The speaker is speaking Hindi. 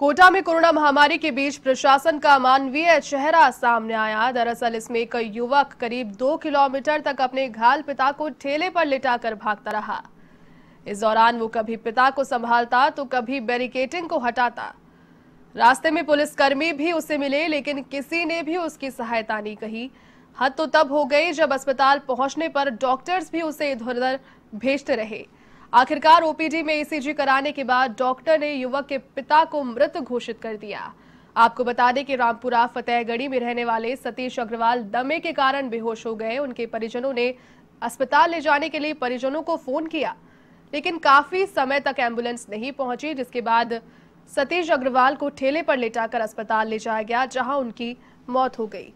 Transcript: कोटा में कोरोना महामारी के बीच प्रशासन का मानवीय चेहरा सामने आया। दरअसल इसमें एक युवक करीब 2 किलोमीटर तक अपने घायल पिता को ठेले पर लिटाकर भागता रहा। इस दौरान वो कभी पिता को संभालता तो कभी बैरिकेडिंग को हटाता। रास्ते में पुलिसकर्मी भी उसे मिले, लेकिन किसी ने भी उसकी सहायता नहीं कही। हद तो तब हो गई जब अस्पताल पहुंचने पर डॉक्टर्स भी उसे इधर उधर भेजते रहे। आखिरकार ओपीडी में ईसीजी कराने के बाद डॉक्टर ने युवक के पिता को मृत घोषित कर दिया। आपको बता दें कि रामपुरा फतेहगढ़ी में रहने वाले सतीश अग्रवाल दमे के कारण बेहोश हो गए। उनके परिजनों ने अस्पताल ले जाने के लिए परिजनों को फोन किया, लेकिन काफी समय तक एम्बुलेंस नहीं पहुंची, जिसके बाद सतीश अग्रवाल को ठेले पर लेटाकर अस्पताल ले जाया गया, जहां उनकी मौत हो गई।